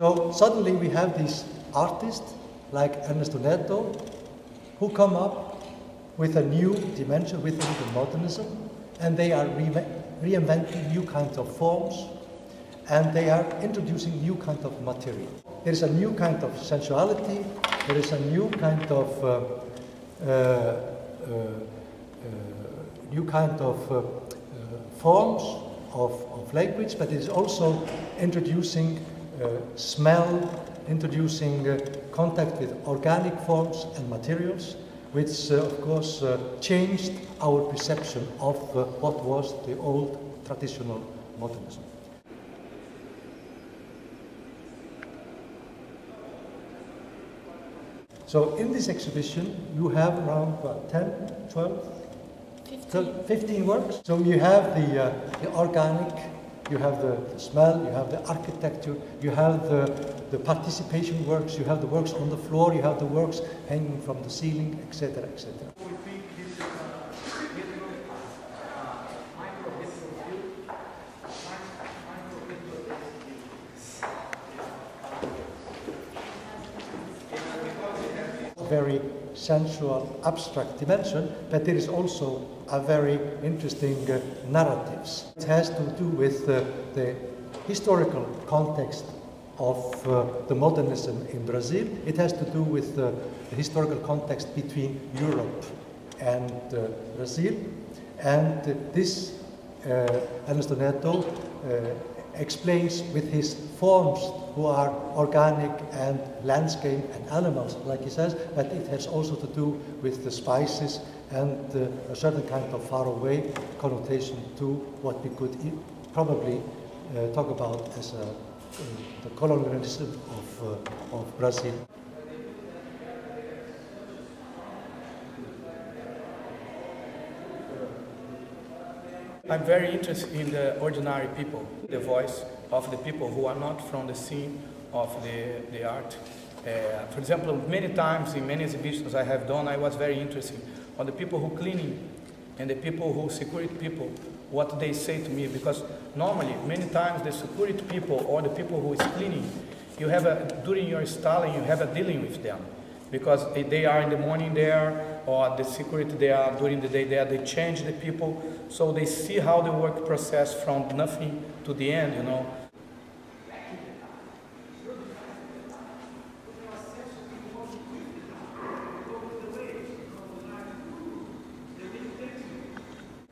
So suddenly we have these artists like Ernesto Neto who come up with a new dimension within the modernism, and they are reinventing new kinds of forms, and they are introducing new kind of material. There is a new kind of sensuality, there is a new kind of forms of language, but it is also introducing smell, introducing contact with organic forms and materials, which of course changed our perception of what was the old traditional modernism. So in this exhibition you have around 10, 12, 15 works. So you have the organic, you have the smell, you have the architecture, you have the participation works, you have the works on the floor, you have the works hanging from the ceiling, etc., etc. Very sensual, abstract dimension, but there is also a very interesting narratives. It has to do with the historical context of the modernism in Brazil. It has to do with the historical context between Europe and Brazil. And this Ernesto Neto explains with his forms who are organic and landscape and animals, like he says, but it has also to do with the spices and a certain kind of faraway connotation to what we could probably talk about as the colonialism of Brazil. I'm very interested in the ordinary people, the voice of the people who are not from the scene of the art. For example, many times in many exhibitions I have done, I was very interested on the people who cleaning and the people who security people, what they say to me, because normally many times the security people or the people who is cleaning, you have during your styling you have a dealing with them, because they are in the morning there, or the security they are during the day there, they change the people, so they see how the work process from nothing to the end, you know.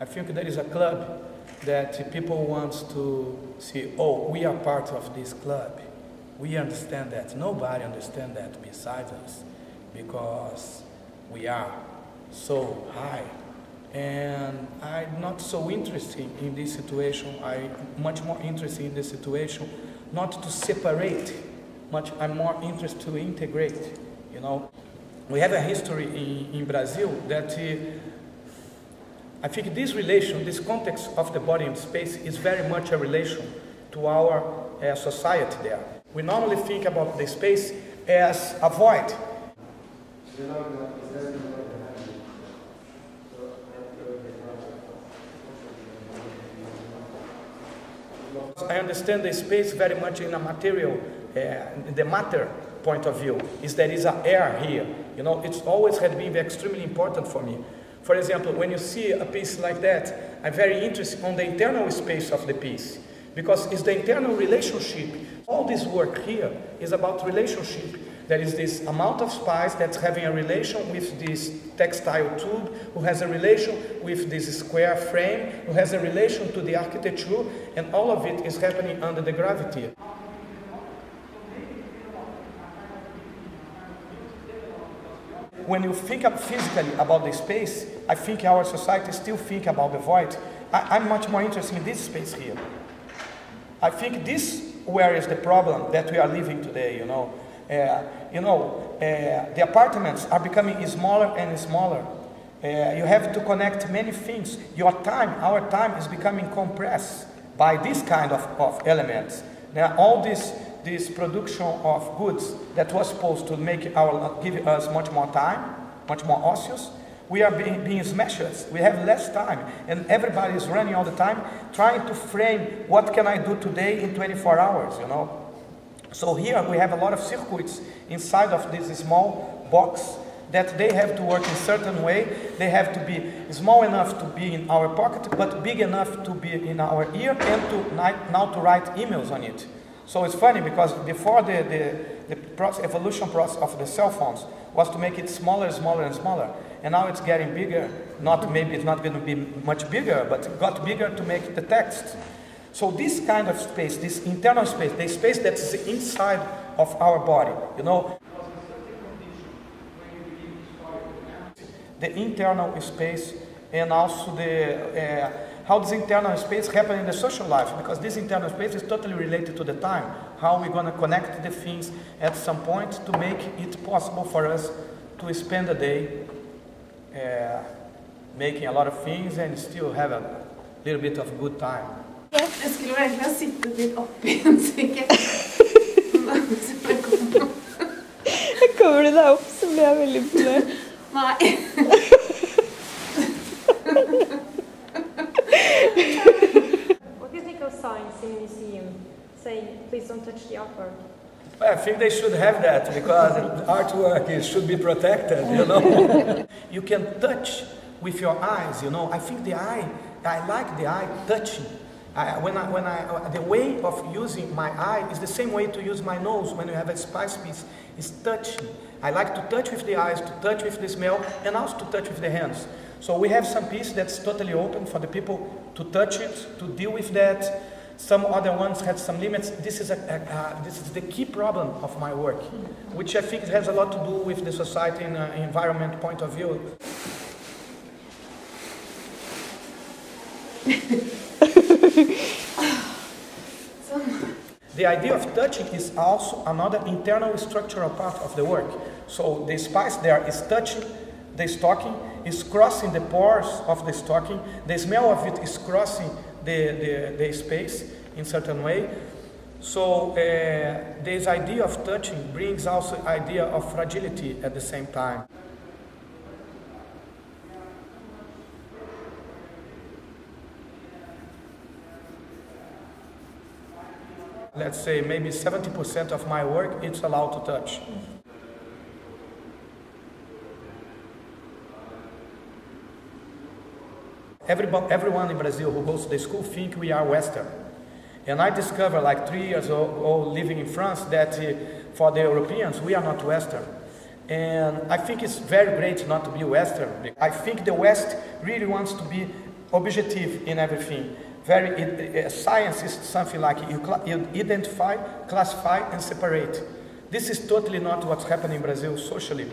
I think there is a club that people want to see, oh, we are part of this club. We understand that. Nobody understands that besides us, because we are so high. And I'm not so interested in this situation. I'm much more interested in this situation, not to separate much. I'm more interested to integrate, you know. We have a history in Brazil that I think this relation, this context of the body and space is very much a relation to our society there. We normally think about the space as a void. I understand the space very much in a material, the matter point of view. Is there is an air here, you know? It's always had been extremely important for me. For example, when you see a piece like that, I'm very interested on the internal space of the piece, because it's the internal relationship. All this work here is about relationship. There is this amount of spice that's having a relation with this textile tube, who has a relation with this square frame, who has a relation to the architecture, and all of it is happening under the gravity. When you think up physically about the space, I think our society still think about the void. I'm much more interested in this space here. I think this where is the problem that we are living today, you know. The apartments are becoming smaller and smaller. You have to connect many things. Your time, our time is becoming compressed by this kind of elements. Now, all this production of goods that was supposed to make give us much more time, much more ocious, we are being smashed. We have less time, and everybody is running all the time, trying to frame what can I do today in 24 hours, you know. So here we have a lot of circuits inside of this small box that they have to work in a certain way. They have to be small enough to be in our pocket, but big enough to be in our ear, and to now to write emails on it. So it's funny, because before the evolution process of the cell phones was to make it smaller, smaller, and smaller. And now it's getting bigger. Not maybe it's not going to be much bigger, but it got bigger to make the text. So this kind of space, this internal space, the space that's inside of our body, you know, the internal space, and also the how this internal space happens in the social life, because this internal space is totally related to the time, how we're going to connect the things at some point to make it possible for us to spend a day making a lot of things and still have a little bit of good time. Jag skulle verkligen sitta vid oppen, kommer det där upp så blir jag väldigt blöd. Nej. What do you think of signs in a museum saying please don't touch the artwork? I think they should have that, because artwork should be protected, you know. You can touch with your eyes, you know. I think the eye, I like the eye touching. The way of using my eye is the same way to use my nose when you have a spice piece, is touching. I like to touch with the eyes, to touch with the smell, and also to touch with the hands. So we have some piece that's totally open for the people to touch it, to deal with that. Some other ones have some limits. This is, this is the key problem of my work, which I think has a lot to do with the society and environment point of view. The idea of touching is also another internal structural part of the work. So the spice there is touching the stocking, is crossing the pores of the stocking, the smell of it is crossing the space in certain way. So this idea of touching brings also idea of fragility at the same time. Let's say maybe 70% of my work, it's allowed to touch. Everyone in Brazil who goes to the school think we are Western. And I discovered like 3 years old living in France that for the Europeans, we are not Western. And I think it's very great not to be Western. I think the West really wants to be objective in everything. Science is something like you identify, classify, and separate. This is totally not what's happening in Brazil socially,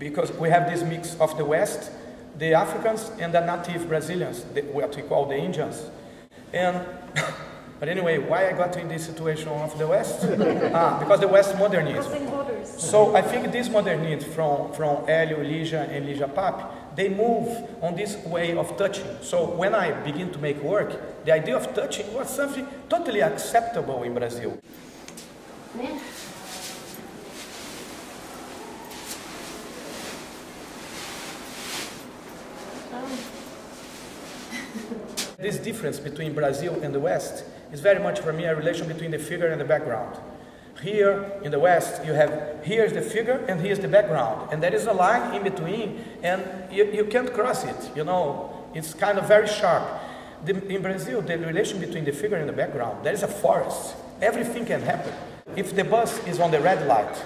because we have this mix of the West, the Africans, and the native Brazilians, what we call the Indians. And but anyway, why I got in this situation of the West? Because the West modernism. So I think this modernism from Hélio, Ligia, and Ligia Papi, they move on this way of touching. So when I begin to make work, the idea of touching was something totally acceptable in Brazil. This difference between Brazil and the West is very much for me a relation between the figure and the background. Here in the West, you have here's the figure and here's the background, and there is a line in between, and you can't cross it. You know, it's kind of very sharp. In Brazil, the relation between the figure and the background, there is a forest. Everything can happen. If the bus is on the red light,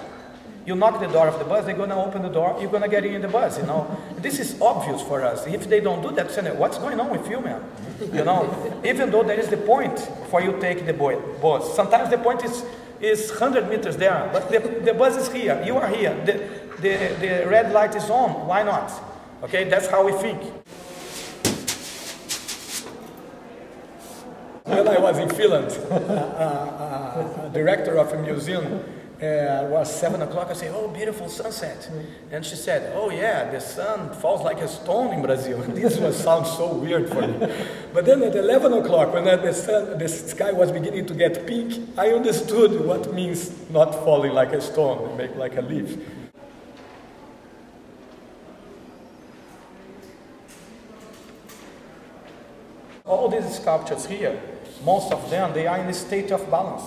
you knock the door of the bus, they're going to open the door, you're going to get in the bus, you know. This is obvious for us. If they don't do that, what's going on with you, man? You know, even though there is the point for you take the bus. Sometimes the point is 100 meters there, but the bus is here, you are here, the red light is on, why not? Okay, that's how we think. When I was in Finland, director of a museum, it was 7 o'clock, I said, oh, beautiful sunset. And she said, oh yeah, the sun falls like a stone in Brazil. This sounds so weird for me. But then at 11 o'clock, when the sky was beginning to get pink, I understood what means not falling like a stone, make like a leaf. All these sculptures here, most of them, they are in a state of balance.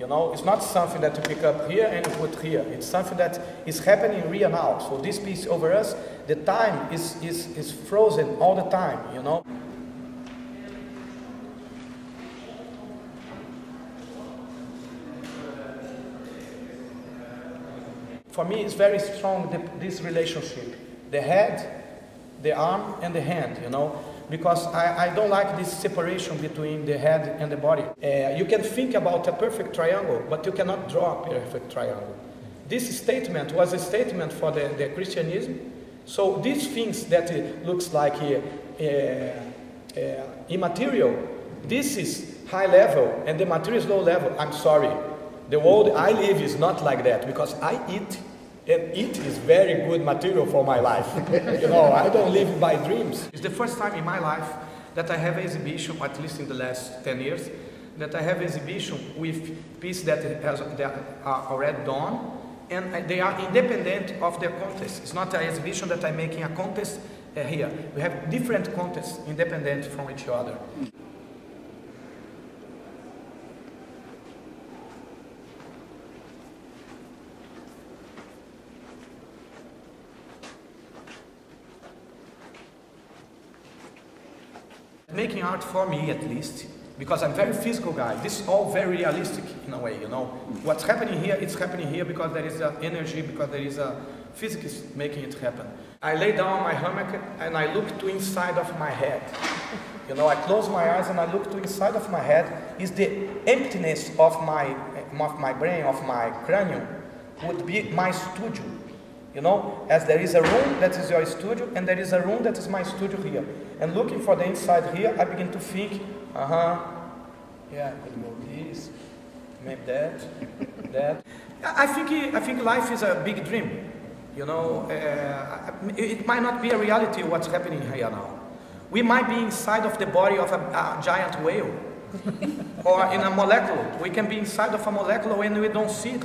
You know, it's not something that you pick up here and you put here. It's something that is happening real now. So this piece over us, the time is frozen all the time, you know. For me, it's very strong, this relationship. The head, the arm and the hand, you know. Because I don't like this separation between the head and the body. You can think about a perfect triangle, but you cannot draw a perfect triangle. This statement was a statement for the Christianism. So these things that it looks like immaterial, this is high level and the material is low level. I'm sorry, the world I live is not like that, because I eat, and it is very good material for my life. You know, I don't live by dreams. It's the first time in my life that I have an exhibition, at least in the last 10 years, that I have an exhibition with pieces that are already done, and they are independent of their context. It's not an exhibition that I'm making a contest here. We have different contests independent from each other. Making art for me, at least, because I'm a very physical guy. This is all very realistic in a way, you know. What's happening here, it's happening here because there is an energy, because there is a physics making it happen. I lay down my hammock and I look to inside of my head. You know, I close my eyes and I look to inside of my head. Is the emptiness of my brain, of my cranium, would be my studio. You know, as there is a room that is your studio, and there is a room that is my studio here. And looking for the inside here, I begin to think, yeah, I could go this, maybe that, that. I think life is a big dream. You know, it might not be a reality what's happening here now. We might be inside of the body of a giant whale, or in a molecule. We can be inside of a molecule and we don't see it.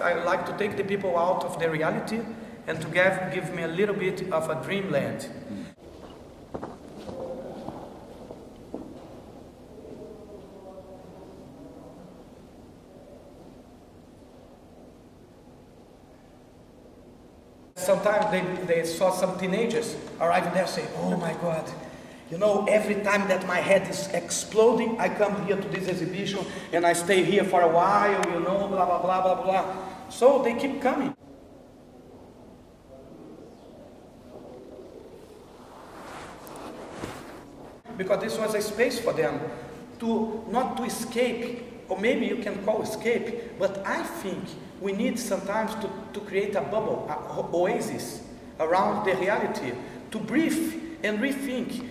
I like to take the people out of the reality and to give me a little bit of a dreamland. Sometimes they saw some teenagers arriving there and say, oh my God, you know, every time that my head is exploding, I come here to this exhibition and I stay here for a while, you know, blah, blah, blah, blah, blah. So they keep coming. Because this was a space for them to not to escape, or maybe you can call escape, but I think we need sometimes to create a bubble, an oasis around the reality, to breathe and rethink.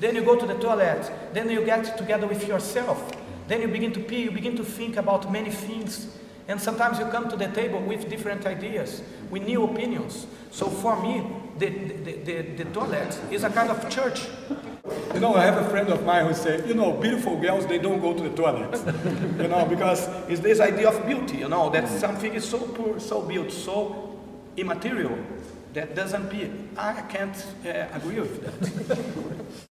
Then you go to the toilet, then you get together with yourself, then you begin to pee, you begin to think about many things, and sometimes you come to the table with different ideas, with new opinions. So for me, the toilet is a kind of church. You know, I have a friend of mine who said, you know, beautiful girls, they don't go to the toilet, you know, because it's this idea of beauty, you know, that something is so poor, so built, so immaterial, that doesn't be, I can't agree with that.